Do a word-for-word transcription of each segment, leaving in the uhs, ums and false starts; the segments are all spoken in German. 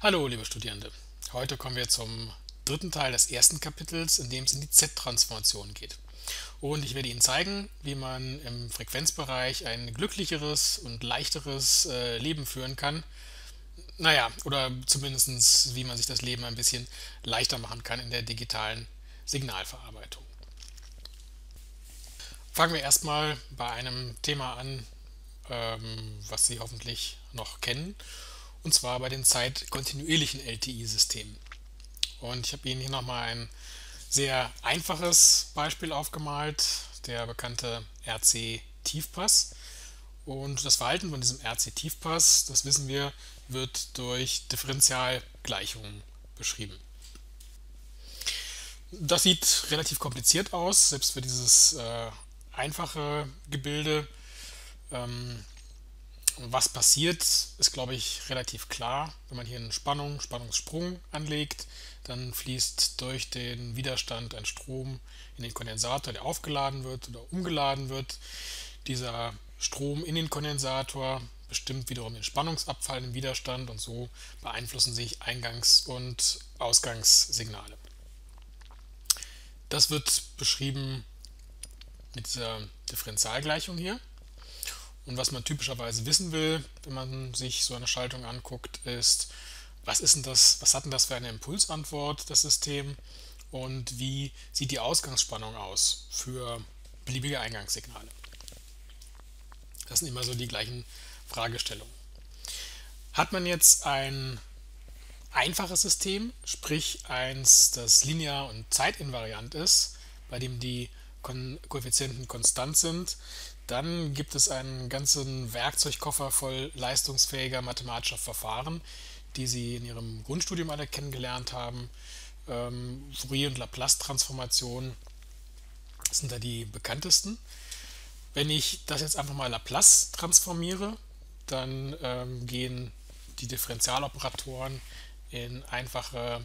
Hallo liebe Studierende, heute kommen wir zum dritten Teil des ersten Kapitels, in dem es in die Z-Transformation geht. Und ich werde Ihnen zeigen, wie man im Frequenzbereich ein glücklicheres und leichteres äh, Leben führen kann. Naja, oder zumindest wie man sich das Leben ein bisschen leichter machen kann in der digitalen Signalverarbeitung. Fangen wir erstmal bei einem Thema an, ähm, was Sie hoffentlich noch kennen, und zwar bei den zeitkontinuierlichen L T I-Systemen. Und ich habe Ihnen hier nochmal ein sehr einfaches Beispiel aufgemalt, der bekannte R C-Tiefpass. Und das Verhalten von diesem R C-Tiefpass, das wissen wir, wird durch Differentialgleichungen beschrieben. Das sieht relativ kompliziert aus, selbst für dieses äh, einfache Gebilde. Ähm, was passiert, ist, glaube ich, relativ klar. Wenn man hier einen Spannung, Spannungssprung anlegt, dann fließt durch den Widerstand ein Strom in den Kondensator, der aufgeladen wird oder umgeladen wird. Dieser Strom in den Kondensator bestimmt wiederum den Spannungsabfall im Widerstand, und so beeinflussen sich Eingangs- und Ausgangssignale. Das wird beschrieben mit dieser Differentialgleichung hier. Und was man typischerweise wissen will, wenn man sich so eine Schaltung anguckt, ist, was ist denn das, was hat denn das für eine Impulsantwort, das System, und wie sieht die Ausgangsspannung aus für beliebige Eingangssignale? Das sind immer so die gleichen Fragestellungen. Hat man jetzt ein einfaches System, sprich eins, das linear und zeitinvariant ist, bei dem die Kon- Koeffizienten konstant sind, dann gibt es einen ganzen Werkzeugkoffer voll leistungsfähiger mathematischer Verfahren, die Sie in Ihrem Grundstudium alle kennengelernt haben. Ähm, Fourier- und Laplace-Transformation sind da die bekanntesten. Wenn ich das jetzt einfach mal Laplace transformiere, dann ähm, gehen die Differentialoperatoren in einfache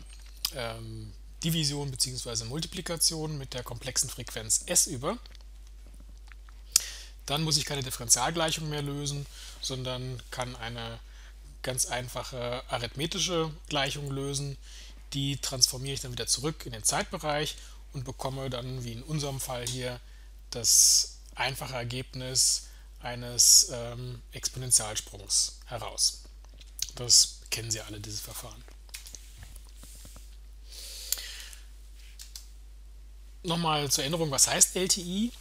ähm, Division bzw. Multiplikation mit der komplexen Frequenz S über. Dann muss ich keine Differentialgleichung mehr lösen, sondern kann eine ganz einfache arithmetische Gleichung lösen. Die transformiere ich dann wieder zurück in den Zeitbereich und bekomme dann, wie in unserem Fall hier, das einfache Ergebnis eines ähm, Exponentialsprungs heraus. Das kennen Sie alle, dieses Verfahren. Nochmal zur Erinnerung, was heißt L T I?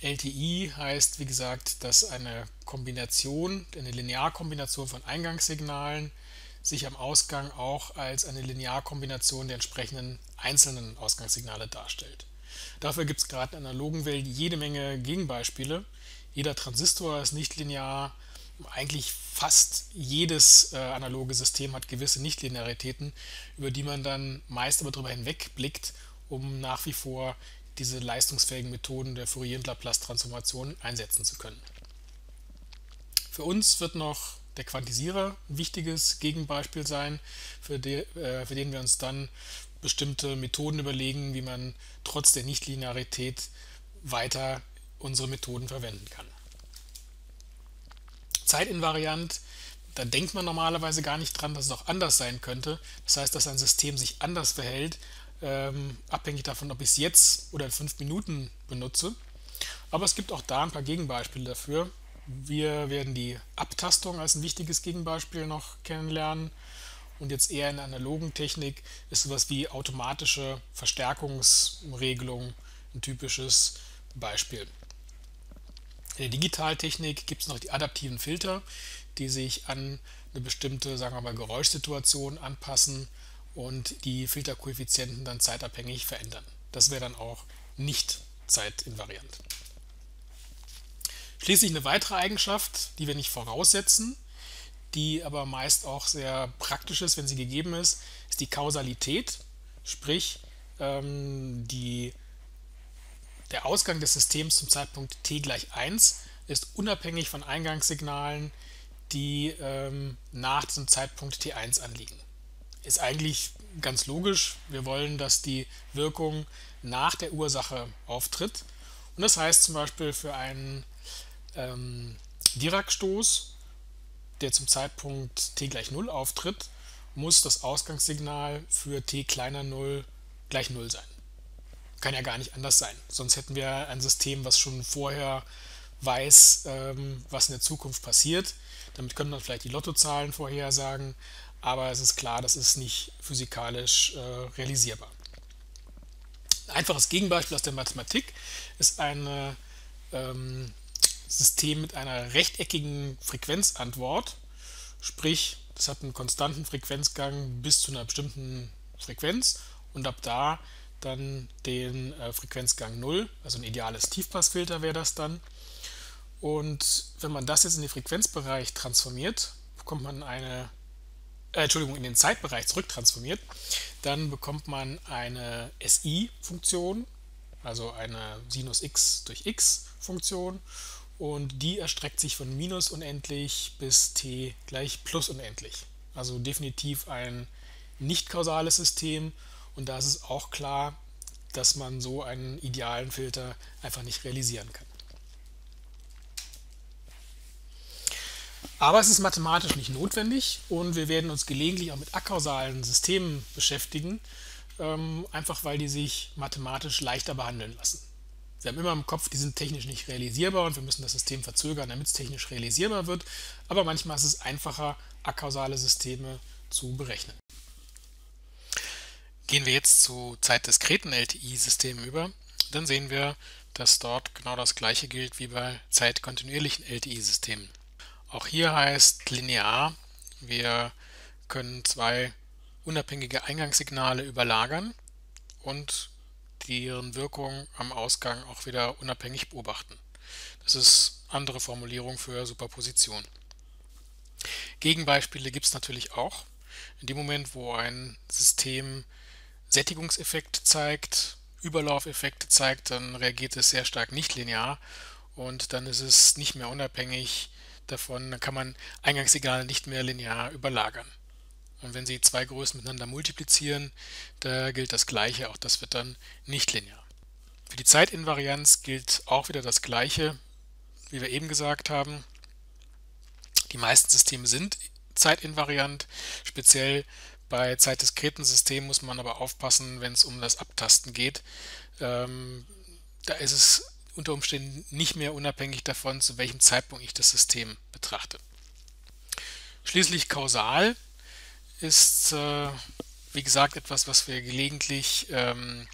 L T I heißt, wie gesagt, dass eine Kombination, eine Linearkombination von Eingangssignalen sich am Ausgang auch als eine Linearkombination der entsprechenden einzelnen Ausgangssignale darstellt. Dafür gibt es gerade in der analogen Welt jede Menge Gegenbeispiele. Jeder Transistor ist nichtlinear, eigentlich fast jedes äh, analoge System hat gewisse Nichtlinearitäten, über die man dann meist aber darüber hinwegblickt, um nach wie vor diese leistungsfähigen Methoden der Fourier- und Laplace-Transformation einsetzen zu können. Für uns wird noch der Quantisierer ein wichtiges Gegenbeispiel sein, für, de, äh, für den wir uns dann bestimmte Methoden überlegen, wie man trotz der Nichtlinearität weiter unsere Methoden verwenden kann. Zeitinvariant, da denkt man normalerweise gar nicht dran, dass es auch anders sein könnte. Das heißt, dass ein System sich anders verhält, Ähm, abhängig davon, ob ich es jetzt oder in fünf Minuten benutze. Aber es gibt auch da ein paar Gegenbeispiele dafür. Wir werden die Abtastung als ein wichtiges Gegenbeispiel noch kennenlernen. Und jetzt eher in der analogen Technik ist sowas wie automatische Verstärkungsregelung ein typisches Beispiel. In der Digitaltechnik gibt es noch die adaptiven Filter, die sich an eine bestimmte, sagen wir mal, Geräuschsituation anpassen und die Filterkoeffizienten dann zeitabhängig verändern. Das wäre dann auch nicht zeitinvariant. Schließlich eine weitere Eigenschaft, die wir nicht voraussetzen, die aber meist auch sehr praktisch ist, wenn sie gegeben ist, ist die Kausalität, sprich ähm, die, der Ausgang des Systems zum Zeitpunkt t gleich eins ist unabhängig von Eingangssignalen, die ähm, nach dem Zeitpunkt t eins anliegen. Ist eigentlich ganz logisch. Wir wollen, dass die Wirkung nach der Ursache auftritt. Und das heißt zum Beispiel für einen ähm, Diracstoß, der zum Zeitpunkt t gleich null auftritt, muss das Ausgangssignal für t kleiner null gleich null sein. Kann ja gar nicht anders sein. Sonst hätten wir ein System, was schon vorher weiß, ähm, was in der Zukunft passiert. Damit könnte man vielleicht die Lottozahlen vorhersagen, aber es ist klar, das ist nicht physikalisch äh, realisierbar. Ein einfaches Gegenbeispiel aus der Mathematik ist ein ähm, System mit einer rechteckigen Frequenzantwort, sprich, das hat einen konstanten Frequenzgang bis zu einer bestimmten Frequenz und ab da dann den äh, Frequenzgang null, also ein ideales Tiefpassfilter wäre das dann. Und wenn man das jetzt in den Frequenzbereich transformiert, bekommt man eine, äh, Entschuldigung, in den Zeitbereich zurücktransformiert, dann bekommt man eine S I-Funktion, also eine Sinus x durch x-Funktion, und die erstreckt sich von minus unendlich bis t gleich plus unendlich. Also definitiv ein nicht kausales System, und da ist es auch klar, dass man so einen idealen Filter einfach nicht realisieren kann. Aber es ist mathematisch nicht notwendig und wir werden uns gelegentlich auch mit akausalen Systemen beschäftigen, einfach weil die sich mathematisch leichter behandeln lassen. Wir haben immer im Kopf, die sind technisch nicht realisierbar und wir müssen das System verzögern, damit es technisch realisierbar wird, aber manchmal ist es einfacher, akausale Systeme zu berechnen. Gehen wir jetzt zu zeitdiskreten L T I-Systemen über, dann sehen wir, dass dort genau das gleiche gilt wie bei zeitkontinuierlichen L T I-Systemen. Auch hier heißt linear, wir können zwei unabhängige Eingangssignale überlagern und deren Wirkung am Ausgang auch wieder unabhängig beobachten. Das ist eine andere Formulierung für Superposition. Gegenbeispiele gibt es natürlich auch. In dem Moment, wo ein System Sättigungseffekte zeigt, Überlaufeffekte zeigt, dann reagiert es sehr stark nicht linear und dann ist es nicht mehr unabhängig davon, dann kann man Eingangssignale nicht mehr linear überlagern. Und wenn Sie zwei Größen miteinander multiplizieren, da gilt das Gleiche, auch das wird dann nicht linear. Für die Zeitinvarianz gilt auch wieder das Gleiche, wie wir eben gesagt haben. Die meisten Systeme sind zeitinvariant, speziell bei zeitdiskreten Systemen muss man aber aufpassen, wenn es um das Abtasten geht. Ähm, da ist es unter Umständen nicht mehr unabhängig davon, zu welchem Zeitpunkt ich das System betrachte. Schließlich kausal ist, äh, wie gesagt, etwas, was wir gelegentlich ähm,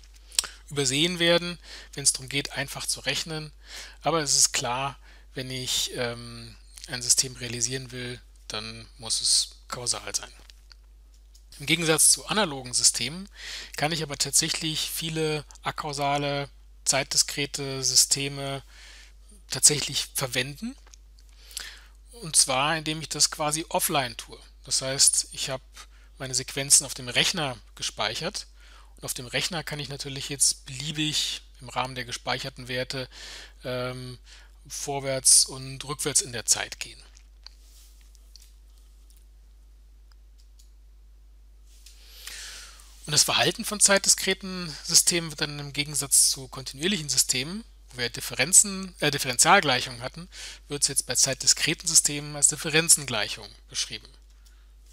übersehen werden, wenn es darum geht, einfach zu rechnen. Aber es ist klar, wenn ich ähm, ein System realisieren will, dann muss es kausal sein. Im Gegensatz zu analogen Systemen kann ich aber tatsächlich viele akausale zeitdiskrete Systeme tatsächlich verwenden, und zwar indem ich das quasi offline tue. Das heißt, ich habe meine Sequenzen auf dem Rechner gespeichert und auf dem Rechner kann ich natürlich jetzt beliebig im Rahmen der gespeicherten Werte ähm, vorwärts und rückwärts in der Zeit gehen. Und das Verhalten von zeitdiskreten Systemen wird dann im Gegensatz zu kontinuierlichen Systemen, wo wir Differenzen, äh, Differentialgleichungen hatten, wird es jetzt bei zeitdiskreten Systemen als Differenzengleichung beschrieben.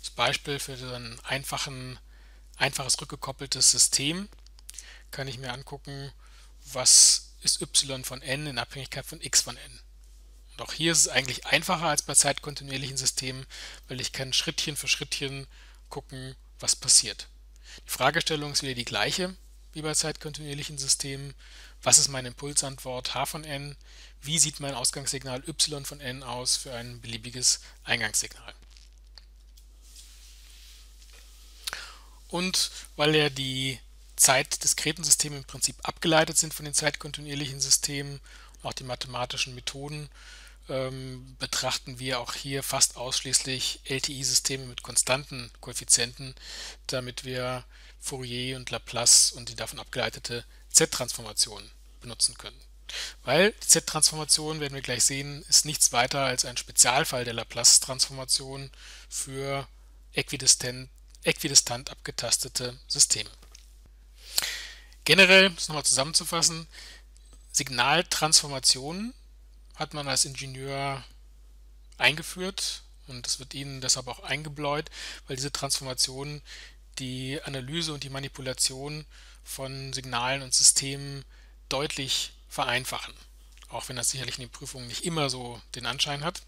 Das Beispiel für so ein einfachen, einfaches rückgekoppeltes System kann ich mir angucken, was ist y von n in Abhängigkeit von x von n. Und auch hier ist es eigentlich einfacher als bei zeitkontinuierlichen Systemen, weil ich kann Schrittchen für Schrittchen gucken, was passiert. Die Fragestellung ist wieder die gleiche wie bei zeitkontinuierlichen Systemen. Was ist meine Impulsantwort h von n? Wie sieht mein Ausgangssignal y von n aus für ein beliebiges Eingangssignal? Und weil ja die zeitdiskreten Systeme im Prinzip abgeleitet sind von den zeitkontinuierlichen Systemen, auch die mathematischen Methoden, ähm, betrachten wir auch hier fast ausschließlich L T I-Systeme mit konstanten Koeffizienten, damit wir Fourier und Laplace und die davon abgeleitete Z-Transformation benutzen können. Weil die Z-Transformation, werden wir gleich sehen, ist nichts weiter als ein Spezialfall der Laplace-Transformation für äquidistant, äquidistant abgetastete Systeme. Generell, um es nochmal zusammenzufassen, Signaltransformationen hat man als Ingenieur eingeführt und das wird Ihnen deshalb auch eingebläut, weil diese Transformationen die Analyse und die Manipulation von Signalen und Systemen deutlich vereinfachen, auch wenn das sicherlich in den Prüfungen nicht immer so den Anschein hat.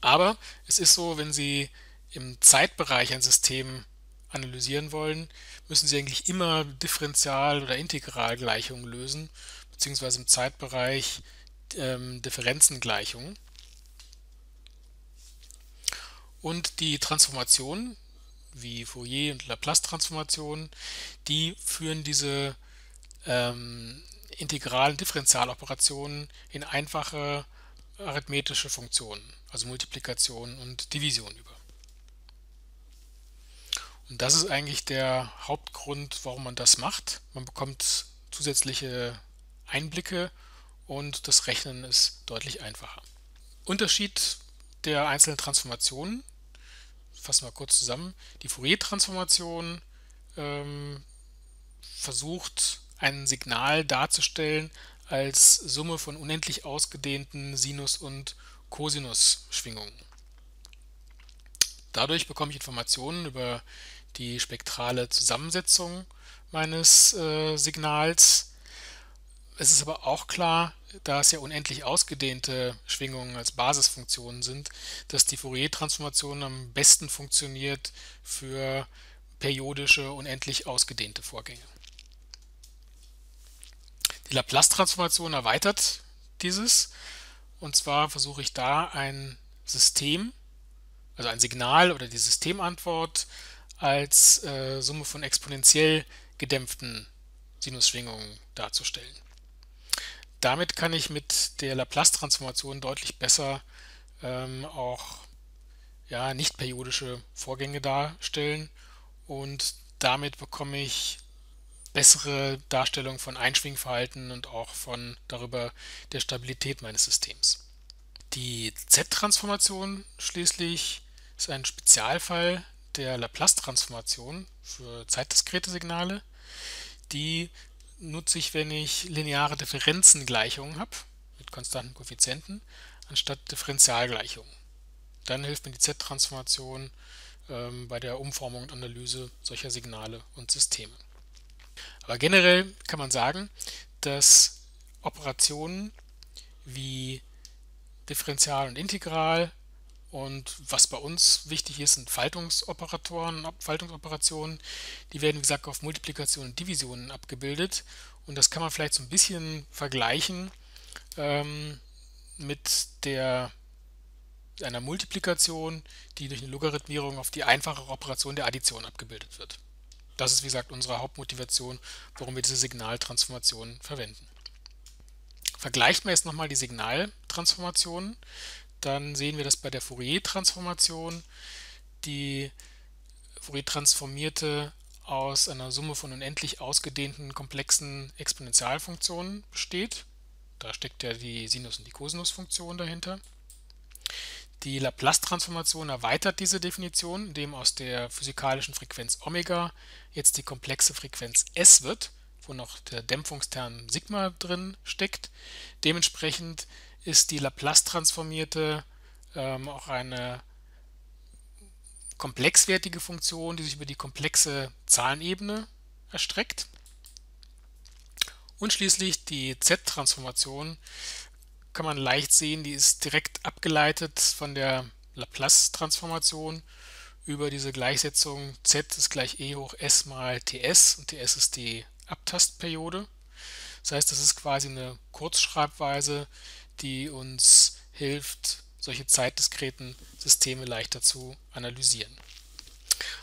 Aber es ist so, wenn Sie im Zeitbereich ein System analysieren wollen, müssen Sie eigentlich immer Differential- oder Integralgleichungen lösen, beziehungsweise im Zeitbereich ähm, Differenzengleichungen. Und die Transformationen, wie Fourier- und Laplace-Transformationen, die führen diese ähm, integralen Differentialoperationen in einfache arithmetische Funktionen, also Multiplikation und Division über. Und das ist eigentlich der Hauptgrund, warum man das macht. Man bekommt zusätzliche Einblicke und das Rechnen ist deutlich einfacher. Unterschied der einzelnen Transformationen. Fassen wir kurz zusammen. Die Fourier-Transformation ähm, versucht, ein Signal darzustellen als Summe von unendlich ausgedehnten Sinus- und Kosinus-Schwingungen. Dadurch bekomme ich Informationen über die spektrale Zusammensetzung meines äh, Signals. Es ist aber auch klar, da es ja unendlich ausgedehnte Schwingungen als Basisfunktionen sind, dass die Fourier-Transformation am besten funktioniert für periodische, unendlich ausgedehnte Vorgänge. Die Laplace-Transformation erweitert dieses, und zwar versuche ich da ein System, also ein Signal oder die Systemantwort als äh, Summe von exponentiell gedämpften Sinusschwingungen darzustellen. Damit kann ich mit der Laplace-Transformation deutlich besser ähm, auch ja, nicht-periodische Vorgänge darstellen und damit bekomme ich bessere Darstellung von Einschwingverhalten und auch von darüber der Stabilität meines Systems. Die Z-Transformation schließlich ist ein Spezialfall der Laplace-Transformation für zeitdiskrete Signale. Die nutze ich, wenn ich lineare Differenzengleichungen habe, mit konstanten Koeffizienten, anstatt Differentialgleichungen. Dann hilft mir die Z-Transformation ähm, bei der Umformung und Analyse solcher Signale und Systeme. Aber generell kann man sagen, dass Operationen wie Differential und Integral und was bei uns wichtig ist, sind Faltungsoperatoren, Faltungsoperationen, die werden wie gesagt auf Multiplikation und Divisionen abgebildet und das kann man vielleicht so ein bisschen vergleichen ähm, mit der, einer Multiplikation, die durch eine Logarithmierung auf die einfachere Operation der Addition abgebildet wird. Das ist wie gesagt unsere Hauptmotivation, warum wir diese Signaltransformationen verwenden. Vergleicht man jetzt nochmal die Signaltransformationen, dann sehen wir, dass bei der Fourier-Transformation die Fourier transformierte aus einer Summe von unendlich ausgedehnten komplexen Exponentialfunktionen besteht. Da steckt ja die Sinus- und die Kosinusfunktion dahinter. Die Laplace-Transformation erweitert diese Definition, indem aus der physikalischen Frequenz Omega jetzt die komplexe Frequenz S wird, wo noch der Dämpfungsterm Sigma drin steckt. Dementsprechend ist die Laplace-transformierte ähm, auch eine komplexwertige Funktion, die sich über die komplexe Zahlenebene erstreckt. Und schließlich die Z-Transformation kann man leicht sehen, die ist direkt abgeleitet von der Laplace-Transformation über diese Gleichsetzung Z ist gleich E hoch S mal T S und T S ist die Abtastperiode. Das heißt, das ist quasi eine Kurzschreibweise, die uns hilft, solche zeitdiskreten Systeme leichter zu analysieren.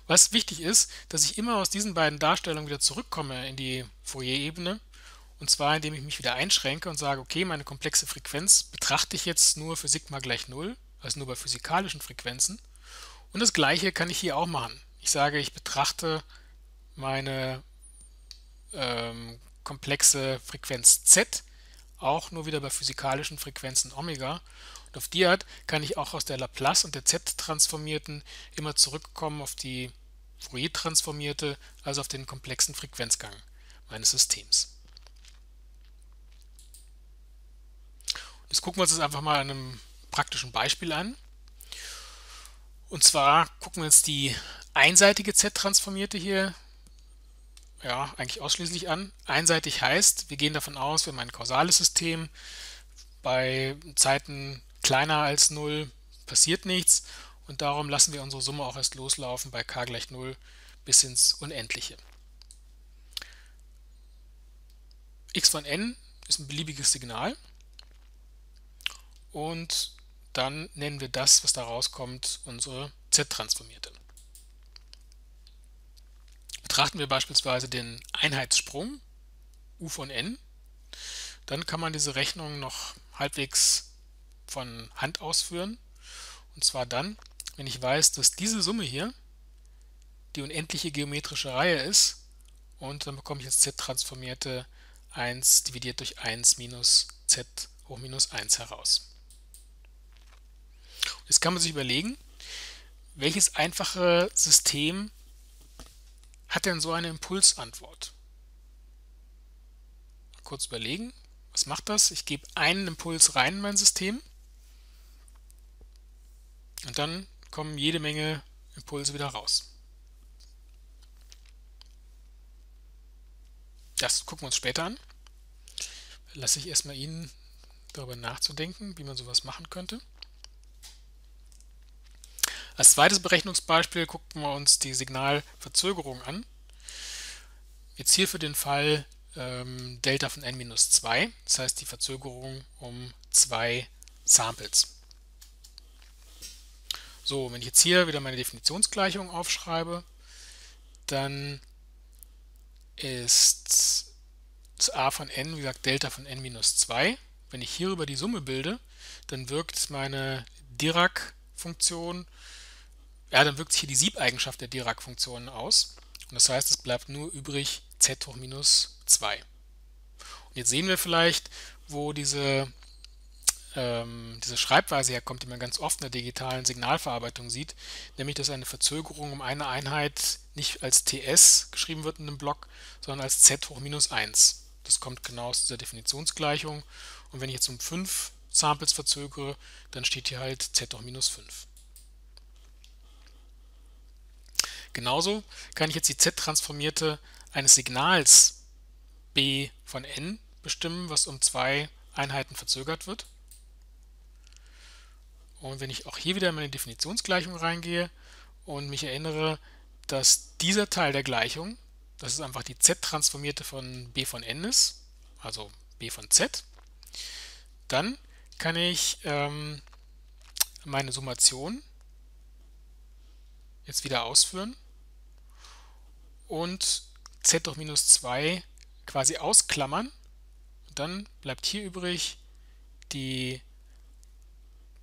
Was wichtig ist, dass ich immer aus diesen beiden Darstellungen wieder zurückkomme in die Fourier-Ebene, und zwar indem ich mich wieder einschränke und sage, okay, meine komplexe Frequenz betrachte ich jetzt nur für Sigma gleich null, also nur bei physikalischen Frequenzen. Und das Gleiche kann ich hier auch machen. Ich sage, ich betrachte meine ähm, komplexe Frequenz Z auch nur wieder bei physikalischen Frequenzen Omega. Und auf die Art kann ich auch aus der Laplace- und der Z-Transformierten immer zurückkommen auf die Fourier-Transformierte, also auf den komplexen Frequenzgang meines Systems. Jetzt gucken wir uns das einfach mal an einem praktischen Beispiel an. Und zwar gucken wir uns die einseitige Z-Transformierte hier ja, eigentlich ausschließlich an. Einseitig heißt, wir gehen davon aus, wir haben ein kausales System, bei Zeiten kleiner als null passiert nichts und darum lassen wir unsere Summe auch erst loslaufen bei k gleich null bis ins Unendliche. X von n ist ein beliebiges Signal und dann nennen wir das, was da rauskommt, unsere Z-Transformierte. Betrachten wir beispielsweise den Einheitssprung u von n, dann kann man diese Rechnung noch halbwegs von Hand ausführen. Und zwar dann, wenn ich weiß, dass diese Summe hier die unendliche geometrische Reihe ist und dann bekomme ich als Z-Transformierte eins dividiert durch eins minus z hoch minus eins heraus. Jetzt kann man sich überlegen, welches einfache System hat denn so eine Impulsantwort? Kurz überlegen, was macht das? Ich gebe einen Impuls rein in mein System und dann kommen jede Menge Impulse wieder raus. Das gucken wir uns später an. Lasse ich erstmal Ihnen darüber nachzudenken, wie man sowas machen könnte. Als zweites Berechnungsbeispiel gucken wir uns die Signalverzögerung an. Jetzt hier für den Fall ähm, Delta von n minus zwei, das heißt die Verzögerung um zwei Samples. So, wenn ich jetzt hier wieder meine Definitionsgleichung aufschreibe, dann ist das a von n, wie gesagt, Delta von n minus zwei. Wenn ich hierüber die Summe bilde, dann wirkt meine Dirac-Funktion, ja, dann wirkt sich hier die Siebeigenschaft der Dirac-Funktionen aus. Und das heißt, es bleibt nur übrig z hoch minus zwei. Und jetzt sehen wir vielleicht, wo diese, ähm, diese Schreibweise herkommt, die man ganz oft in der digitalen Signalverarbeitung sieht, nämlich, dass eine Verzögerung um eine Einheit nicht als T S geschrieben wird in einem Block, sondern als z hoch minus eins. Das kommt genau aus dieser Definitionsgleichung. Und wenn ich jetzt um fünf Samples verzögere, dann steht hier halt z hoch minus fünf. Genauso kann ich jetzt die Z-Transformierte eines Signals b von n bestimmen, was um zwei Einheiten verzögert wird. Und wenn ich auch hier wieder in meine Definitionsgleichung reingehe und mich erinnere, dass dieser Teil der Gleichung, das ist einfach die Z-Transformierte von b von n ist, also b von z, dann kann ich ähm, meine Summation jetzt wieder ausführen und z hoch minus zwei quasi ausklammern. Und dann bleibt hier übrig die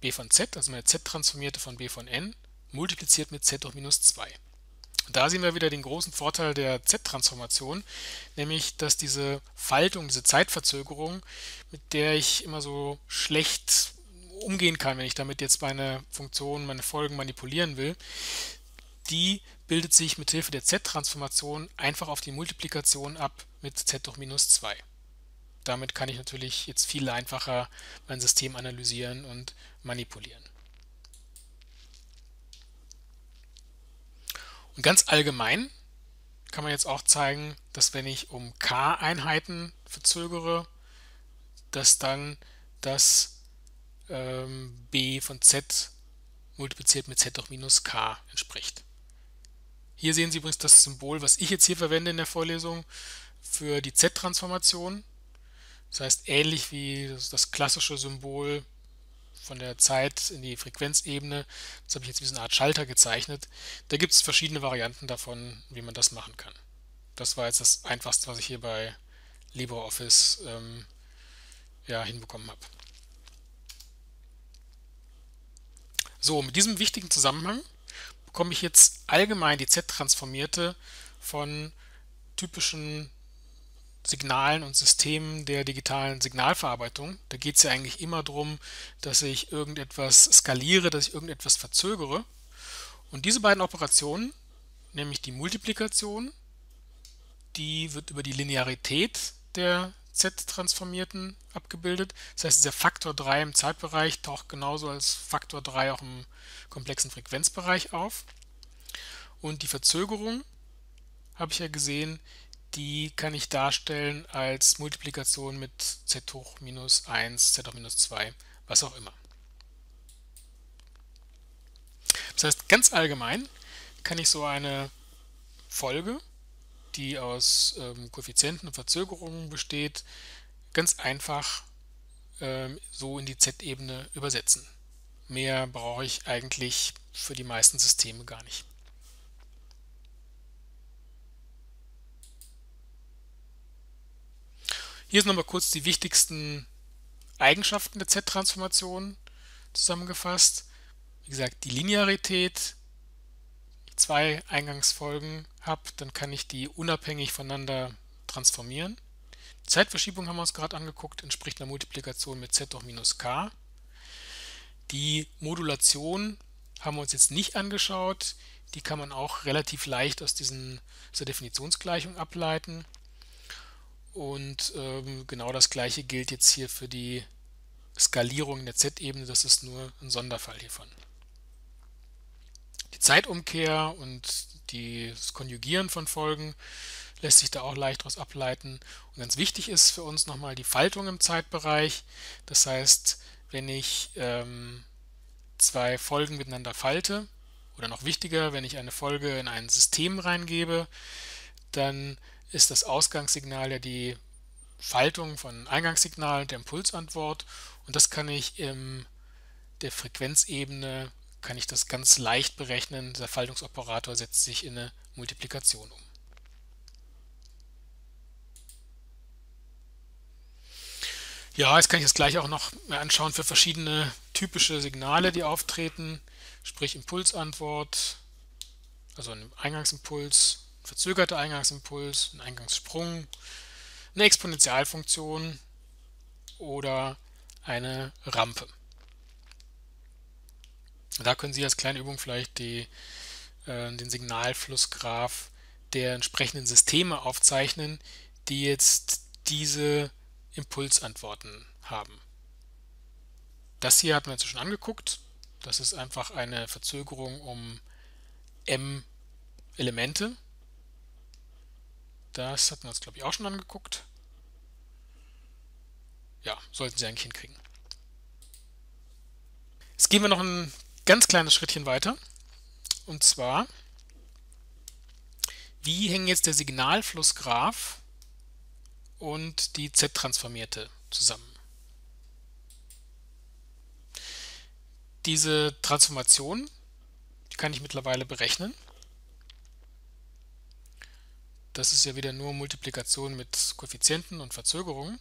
b von z, also meine Z-Transformierte von b von n, multipliziert mit z hoch minus zwei. Und da sehen wir wieder den großen Vorteil der Z-Transformation, nämlich dass diese Faltung, diese Zeitverzögerung, mit der ich immer so schlecht umgehen kann, wenn ich damit jetzt meine Funktionen, meine Folgen manipulieren will, die bildet sich mit Hilfe der Z-Transformation einfach auf die Multiplikation ab mit z hoch minus zwei. Damit kann ich natürlich jetzt viel einfacher mein System analysieren und manipulieren. Und ganz allgemein kann man jetzt auch zeigen, dass wenn ich um k Einheiten verzögere, dass dann das ähm, b von z multipliziert mit z hoch minus k entspricht. Hier sehen Sie übrigens das Symbol, was ich jetzt hier verwende in der Vorlesung, für die Z-Transformation. Das heißt, ähnlich wie das klassische Symbol von der Zeit in die Frequenzebene, das habe ich jetzt wie so eine Art Schalter gezeichnet. Da gibt es verschiedene Varianten davon, wie man das machen kann. Das war jetzt das Einfachste, was ich hier bei LibreOffice ähm, ja, hinbekommen habe. So, mit diesem wichtigen Zusammenhang bekomme ich jetzt allgemein die Z-Transformierte von typischen Signalen und Systemen der digitalen Signalverarbeitung. Da geht es ja eigentlich immer darum, dass ich irgendetwas skaliere, dass ich irgendetwas verzögere. Und diese beiden Operationen, nämlich die Multiplikation, die wird über die Linearität der Z-Transformierten abgebildet. Das heißt, dieser Faktor drei im Zeitbereich taucht genauso als Faktor drei auch im komplexen Frequenzbereich auf. Und die Verzögerung, habe ich ja gesehen, die kann ich darstellen als Multiplikation mit z hoch minus eins, z hoch minus zwei, was auch immer. Das heißt, ganz allgemein kann ich so eine Folge, die aus ähm, Koeffizienten und Verzögerungen besteht, ganz einfach ähm, so in die z-Ebene übersetzen. Mehr brauche ich eigentlich für die meisten Systeme gar nicht. Hier sind nochmal kurz die wichtigsten Eigenschaften der Z-Transformation zusammengefasst. Wie gesagt, die Linearität. Zwei Eingangsfolgen habe, dann kann ich die unabhängig voneinander transformieren. Die Zeitverschiebung haben wir uns gerade angeguckt, entspricht einer Multiplikation mit z hoch minus k. Die Modulation haben wir uns jetzt nicht angeschaut, die kann man auch relativ leicht aus, diesen, aus der Definitionsgleichung ableiten. Und ähm, genau das gleiche gilt jetzt hier für die Skalierung in der z-Ebene, das ist nur ein Sonderfall hiervon. Die Zeitumkehr und das Konjugieren von Folgen lässt sich da auch leicht daraus ableiten. Und ganz wichtig ist für uns nochmal die Faltung im Zeitbereich. Das heißt, wenn ich ähm, zwei Folgen miteinander falte, oder noch wichtiger, wenn ich eine Folge in ein System reingebe, dann ist das Ausgangssignal ja die Faltung von Eingangssignal und der Impulsantwort. Und das kann ich in der Frequenzebene kann ich das ganz leicht berechnen. Der Faltungsoperator setzt sich in eine Multiplikation um. Ja, jetzt kann ich das gleich auch noch anschauen für verschiedene typische Signale, die auftreten, sprich Impulsantwort, also ein Eingangsimpuls, ein verzögerter Eingangsimpuls, ein Eingangssprung, eine Exponentialfunktion oder eine Rampe. Da können Sie als kleine Übung vielleicht die, äh, den Signalflussgraph der entsprechenden Systeme aufzeichnen, die jetzt diese Impulsantworten haben. Das hier hatten wir jetzt schon angeguckt. Das ist einfach eine Verzögerung um m Elemente. Das hatten wir uns, glaube ich, auch schon angeguckt. Ja, sollten Sie eigentlich hinkriegen. Jetzt gehen wir noch ein ganz kleines Schrittchen weiter, und zwar, wie hängen jetzt der Signalflussgraph und die Z-Transformierte zusammen? Diese Transformation, die kann ich mittlerweile berechnen. Das ist ja wieder nur Multiplikation mit Koeffizienten und Verzögerungen.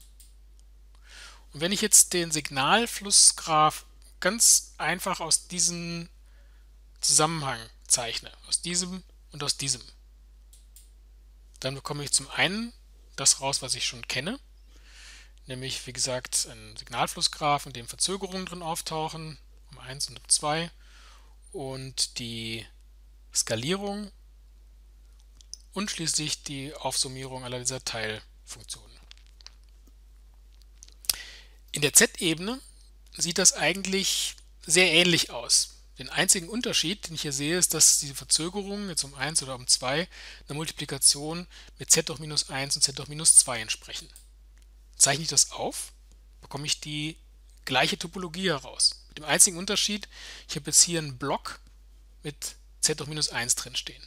Und wenn ich jetzt den Signalflussgraph ganz einfach aus diesem Zusammenhang zeichne, aus diesem und aus diesem, dann bekomme ich zum einen das raus, was ich schon kenne, nämlich wie gesagt einen Signalflussgraph, in dem Verzögerungen drin auftauchen, um eins und um zwei, und die Skalierung und schließlich die Aufsummierung aller dieser Teilfunktionen. In der Z-Ebene sieht das eigentlich sehr ähnlich aus. Den einzigen Unterschied, den ich hier sehe, ist, dass diese Verzögerung jetzt um eins oder um zwei einer Multiplikation mit z hoch minus eins und z hoch minus zwei entsprechen. Zeichne ich das auf, bekomme ich die gleiche Topologie heraus. Mit dem einzigen Unterschied, ich habe jetzt hier einen Block mit z hoch minus eins drinstehen.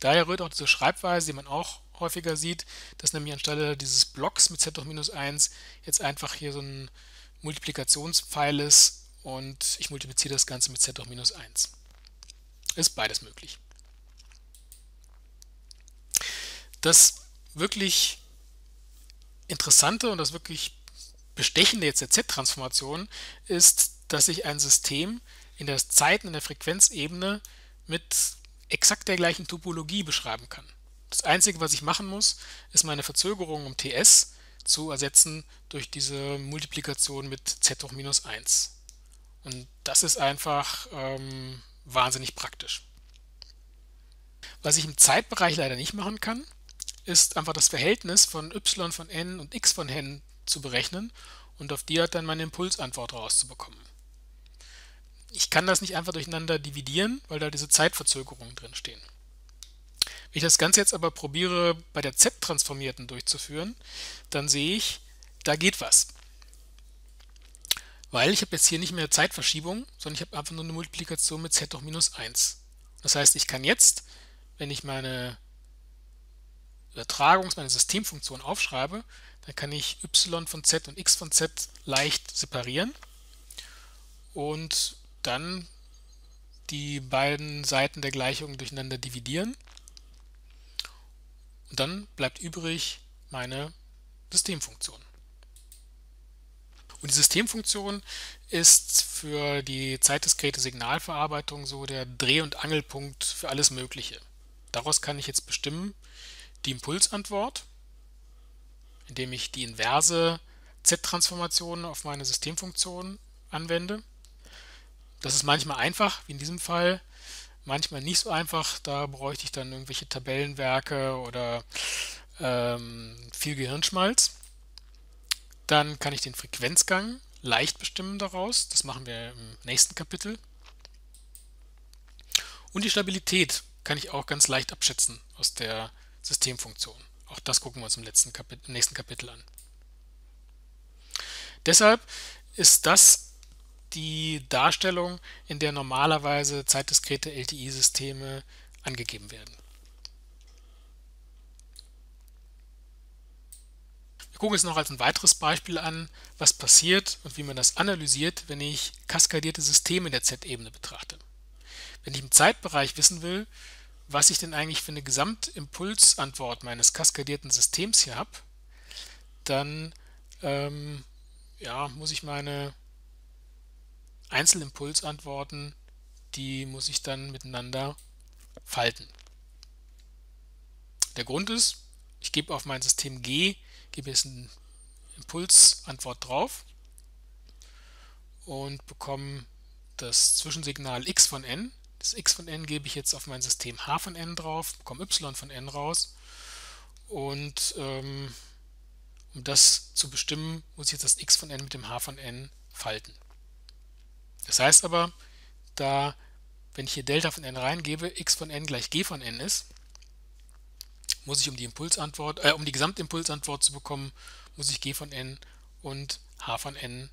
Daher rührt auch diese Schreibweise, die man auch häufiger sieht, dass nämlich anstelle dieses Blocks mit z hoch minus eins jetzt einfach hier so ein Multiplikationspfeil ist und ich multipliziere das Ganze mit z hoch minus eins. Ist beides möglich. Das wirklich Interessante und das wirklich Bestechende jetzt der Z-Transformation ist, dass ich ein System in der Zeit- und in der Frequenzebene mit exakt der gleichen Topologie beschreiben kann. Das Einzige, was ich machen muss, ist meine Verzögerung um T S zu ersetzen durch diese Multiplikation mit z hoch minus eins. Und das ist einfach ähm, wahnsinnig praktisch. Was ich im Zeitbereich leider nicht machen kann, ist einfach das Verhältnis von y von n und x von n zu berechnen und auf die hat dann meine Impulsantwort rauszubekommen. Ich kann das nicht einfach durcheinander dividieren, weil da diese Zeitverzögerungen drin stehen. Wenn ich das Ganze jetzt aber probiere, bei der Z-Transformierten durchzuführen, dann sehe ich, da geht was. Weil ich habe jetzt hier nicht mehr Zeitverschiebung, sondern ich habe einfach nur eine Multiplikation mit z hoch minus eins. Das heißt, ich kann jetzt, wenn ich meine Übertragungs-, meine Systemfunktion aufschreibe, dann kann ich y von z und x von z leicht separieren und dann die beiden Seiten der Gleichung durcheinander dividieren. Und dann bleibt übrig meine Systemfunktion. Und die Systemfunktion ist für die zeitdiskrete Signalverarbeitung so der Dreh- und Angelpunkt für alles Mögliche. Daraus kann ich jetzt bestimmen die Impulsantwort, indem ich die inverse Z-Transformation auf meine Systemfunktion anwende. Das ist manchmal einfach, wie in diesem Fall, manchmal nicht so einfach. Da bräuchte ich dann irgendwelche Tabellenwerke oder ähm, viel Gehirnschmalz. Dann kann ich den Frequenzgang leicht bestimmen daraus. Das machen wir im nächsten Kapitel. Und die Stabilität kann ich auch ganz leicht abschätzen aus der Systemfunktion. Auch das gucken wir uns im letzten Kapitel, im nächsten Kapitel an. Deshalb ist das die Darstellung, in der normalerweise zeitdiskrete L T I-Systeme angegeben werden. Wir gucken uns noch als ein weiteres Beispiel an, was passiert und wie man das analysiert, wenn ich kaskadierte Systeme der Z-Ebene betrachte. Wenn ich im Zeitbereich wissen will, was ich denn eigentlich für eine Gesamtimpulsantwort meines kaskadierten Systems hier habe, dann ähm, ja, muss ich meine Einzelimpulsantworten, die muss ich dann miteinander falten. Der Grund ist, ich gebe auf mein System G, gebe jetzt eine Impulsantwort drauf und bekomme das Zwischensignal x von n. Das x von n gebe ich jetzt auf mein System h von n drauf, bekomme y von n raus und ähm, um das zu bestimmen, muss ich jetzt das x von n mit dem h von n falten. Das heißt aber, da, wenn ich hier Delta von n reingebe, x von n gleich g von n ist, muss ich um die Impulsantwort, äh, um die Gesamtimpulsantwort zu bekommen, muss ich g von n und h von n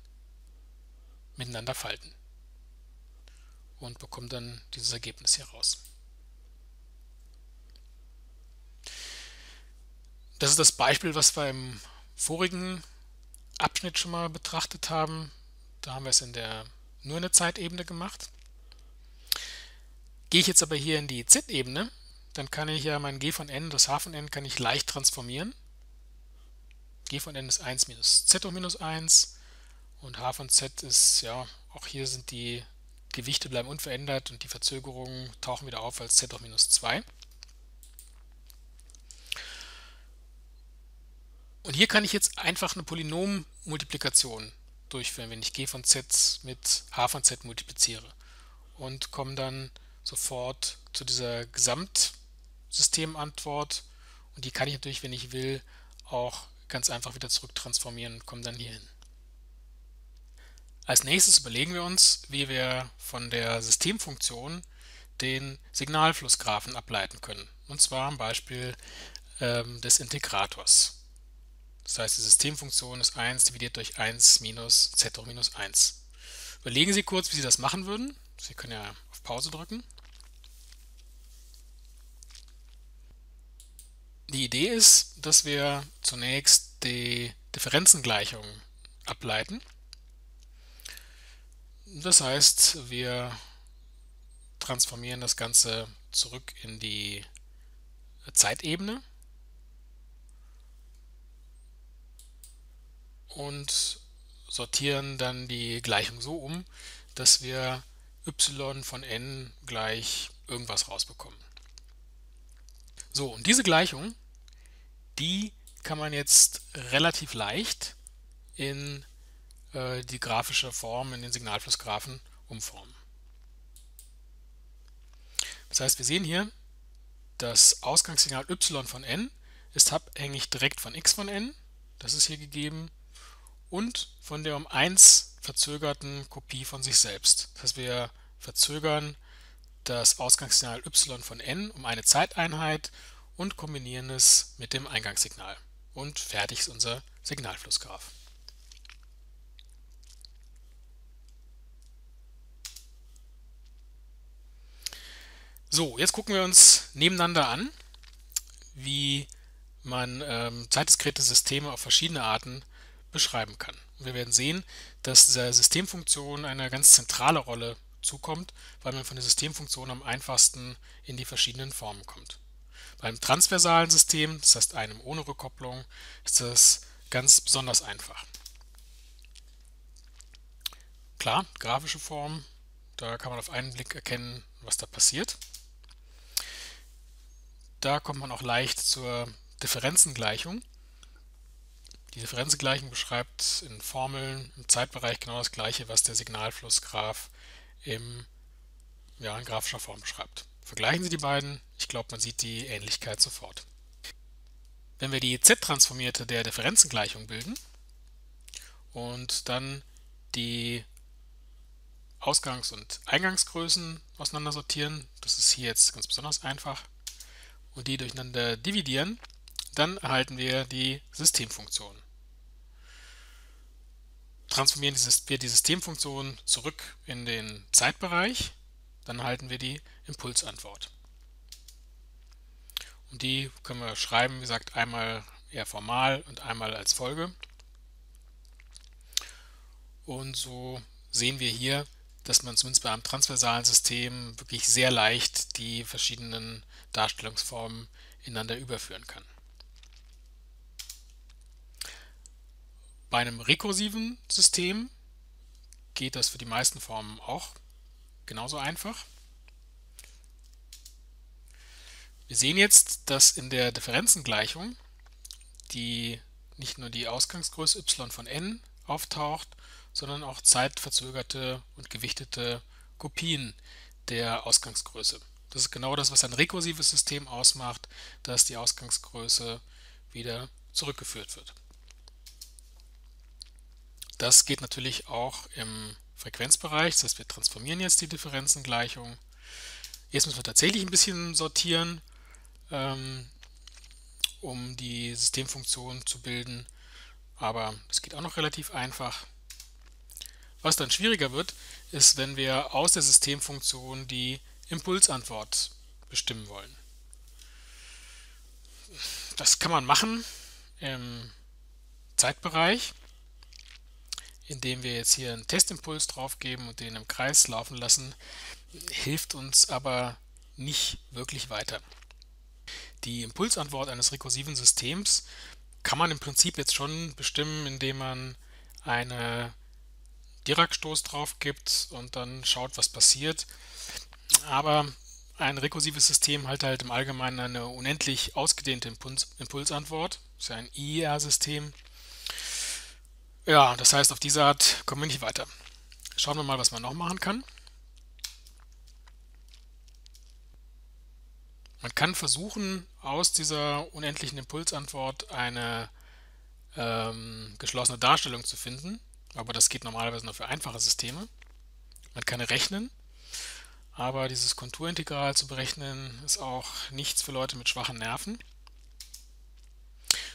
miteinander falten und bekomme dann dieses Ergebnis hier raus. Das ist das Beispiel, was wir im vorigen Abschnitt schon mal betrachtet haben. Da haben wir es in der nur in der Zeitebene gemacht. Gehe ich jetzt aber hier in die Z-Ebene, dann kann ich ja mein g von n, das h von n, kann ich leicht transformieren. G von n ist eins minus z hoch minus eins und h von z ist, ja, auch hier sind die Gewichte bleiben unverändert und die Verzögerungen tauchen wieder auf als z hoch minus zwei. Und hier kann ich jetzt einfach eine Polynommultiplikation durchführen, wenn ich g von z mit h von z multipliziere und komme dann sofort zu dieser Gesamtsystemantwort und die kann ich natürlich, wenn ich will, auch ganz einfach wieder zurücktransformieren und komme dann hier hin. Als nächstes überlegen wir uns, wie wir von der Systemfunktion den Signalflussgraphen ableiten können, und zwar am Beispiel ähm, des Integrators. Das heißt, die Systemfunktion ist eins dividiert durch eins minus z hoch minus eins. Überlegen Sie kurz, wie Sie das machen würden. Sie können ja auf Pause drücken. Die Idee ist, dass wir zunächst die Differenzengleichung ableiten. Das heißt, wir transformieren das Ganze zurück in die Zeitebene und sortieren dann die Gleichung so um, dass wir y von n gleich irgendwas rausbekommen. So, und diese Gleichung, die kann man jetzt relativ leicht in äh, die grafische Form, in den Signalflussgraphen umformen. Das heißt, wir sehen hier, das Ausgangssignal y von n ist abhängig direkt von x von n, das ist hier gegeben, und von der um eins verzögerten Kopie von sich selbst. Das heißt, wir verzögern das Ausgangssignal y von n um eine Zeiteinheit und kombinieren es mit dem Eingangssignal. Und fertig ist unser Signalflussgraph. So, jetzt gucken wir uns nebeneinander an, wie man ähm, zeitdiskrete Systeme auf verschiedene Arten beschreiben kann. Und wir werden sehen, dass dieser Systemfunktion eine ganz zentrale Rolle zukommt, weil man von der Systemfunktion am einfachsten in die verschiedenen Formen kommt. Beim transversalen System, das heißt einem ohne Rückkopplung, ist das ganz besonders einfach. Klar, grafische Form, da kann man auf einen Blick erkennen, was da passiert. Da kommt man auch leicht zur Differenzengleichung. Die Differenzengleichung beschreibt in Formeln im Zeitbereich genau das Gleiche, was der Signalflussgraph im, ja, in grafischer Form beschreibt. Vergleichen Sie die beiden. Ich glaube, man sieht die Ähnlichkeit sofort. Wenn wir die Z-Transformierte der Differenzengleichung bilden und dann die Ausgangs- und Eingangsgrößen auseinander sortieren, das ist hier jetzt ganz besonders einfach, und die durcheinander dividieren, dann erhalten wir die Systemfunktion. Transformieren wir die Systemfunktion zurück in den Zeitbereich, dann erhalten wir die Impulsantwort. Und die können wir schreiben, wie gesagt, einmal eher formal und einmal als Folge. Und so sehen wir hier, dass man zumindest bei einem transversalen System wirklich sehr leicht die verschiedenen Darstellungsformen ineinander überführen kann. Bei einem rekursiven System geht das für die meisten Formen auch genauso einfach. Wir sehen jetzt, dass in der Differenzengleichung die nicht nur die Ausgangsgröße y von n auftaucht, sondern auch zeitverzögerte und gewichtete Kopien der Ausgangsgröße. Das ist genau das, was ein rekursives System ausmacht, dass die Ausgangsgröße wieder zurückgeführt wird. Das geht natürlich auch im Frequenzbereich, das heißt, wir transformieren jetzt die Differenzengleichung. Jetzt müssen wir tatsächlich ein bisschen sortieren, um die Systemfunktion zu bilden, aber das geht auch noch relativ einfach. Was dann schwieriger wird, ist, wenn wir aus der Systemfunktion die Impulsantwort bestimmen wollen. Das kann man machen im Zeitbereich, indem wir jetzt hier einen Testimpuls draufgeben und den im Kreis laufen lassen, hilft uns aber nicht wirklich weiter. Die Impulsantwort eines rekursiven Systems kann man im Prinzip jetzt schon bestimmen, indem man eine Diracstoß drauf gibt und dann schaut, was passiert. Aber ein rekursives System hat halt im Allgemeinen eine unendlich ausgedehnte Impuls Impulsantwort. Das ist ja ein I I R-System. Ja, das heißt, auf diese Art kommen wir nicht weiter. Schauen wir mal, was man noch machen kann. Man kann versuchen, aus dieser unendlichen Impulsantwort eine ähm, geschlossene Darstellung zu finden. Aber das geht normalerweise nur für einfache Systeme. Man kann rechnen, aber dieses Konturintegral zu berechnen ist auch nichts für Leute mit schwachen Nerven.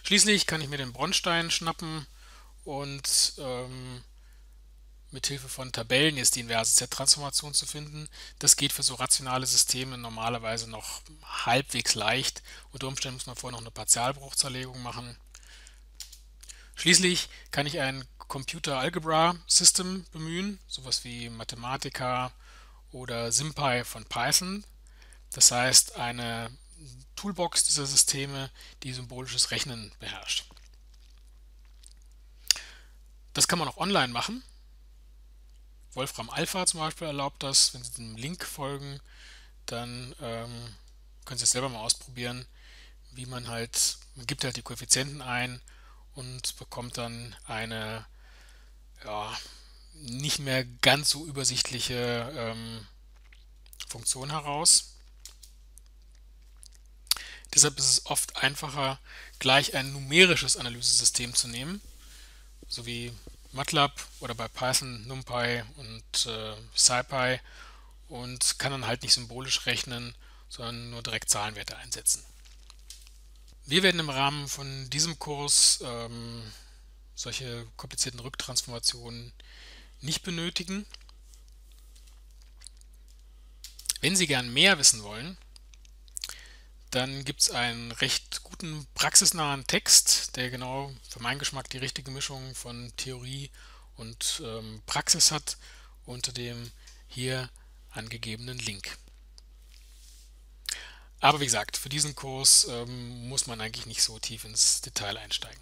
Schließlich kann ich mir den Bronstein schnappen und ähm, mit Hilfe von Tabellen jetzt die inverse Z-Transformation zu finden. Das geht für so rationale Systeme normalerweise noch halbwegs leicht. Unter Umständen muss man vorher noch eine Partialbruchzerlegung machen. Schließlich kann ich ein Computer Algebra System bemühen, sowas wie Mathematica oder SymPy von Python. Das heißt, eine Toolbox dieser Systeme, die symbolisches Rechnen beherrscht. Das kann man auch online machen. Wolfram Alpha zum Beispiel erlaubt das. Wenn Sie dem Link folgen, dann ähm, können Sie es selber mal ausprobieren, wie man halt, man gibt halt die Koeffizienten ein und bekommt dann eine ja, nicht mehr ganz so übersichtliche ähm, Funktion heraus. Deshalb ist es oft einfacher, gleich ein numerisches Analysesystem zu nehmen, so wie MATLAB oder bei Python, NumPy und äh, SciPy, und kann dann halt nicht symbolisch rechnen, sondern nur direkt Zahlenwerte einsetzen. Wir werden im Rahmen von diesem Kurs ähm, solche komplizierten Rücktransformationen nicht benötigen. Wenn Sie gern mehr wissen wollen, dann gibt es einen recht guten praxisnahen Text, der genau für meinen Geschmack die richtige Mischung von Theorie und ähm, Praxis hat, unter dem hier angegebenen Link. Aber wie gesagt, für diesen Kurs ähm, muss man eigentlich nicht so tief ins Detail einsteigen.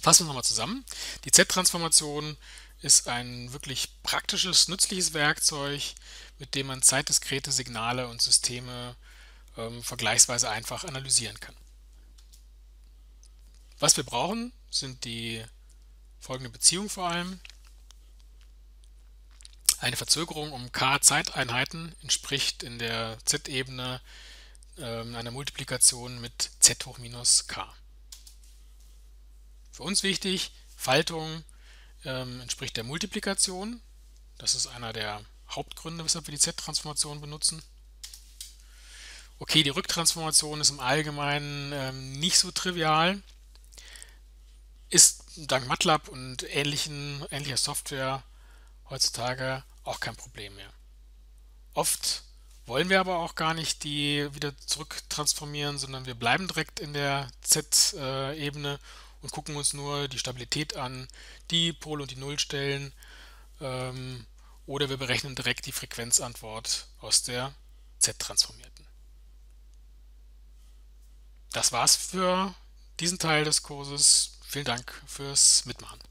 Fassen wir nochmal zusammen. Die Z-Transformation ist ein wirklich praktisches, nützliches Werkzeug, mit dem man zeitdiskrete Signale und Systeme ähm, vergleichsweise einfach analysieren kann. Was wir brauchen, sind die folgende Beziehung vor allem. Eine Verzögerung um k Zeiteinheiten entspricht in der Z-Ebene ähm, einer Multiplikation mit z hoch minus k. Für uns wichtig, Faltung ähm, entspricht der Multiplikation. Das ist einer der Hauptgründe, weshalb wir die Z-Transformation benutzen. Okay, die Rücktransformation ist im Allgemeinen ähm, nicht so trivial. Ist dank MATLAB und ähnlichen, ähnlicher Software heutzutage auch kein Problem mehr. Oft wollen wir aber auch gar nicht die wieder zurücktransformieren, sondern wir bleiben direkt in der Z-Ebene und gucken uns nur die Stabilität an, die Pol- und die Nullstellen, ähm, oder wir berechnen direkt die Frequenzantwort aus der Z-Transformierten. Das war's für diesen Teil des Kurses. Vielen Dank fürs Mitmachen.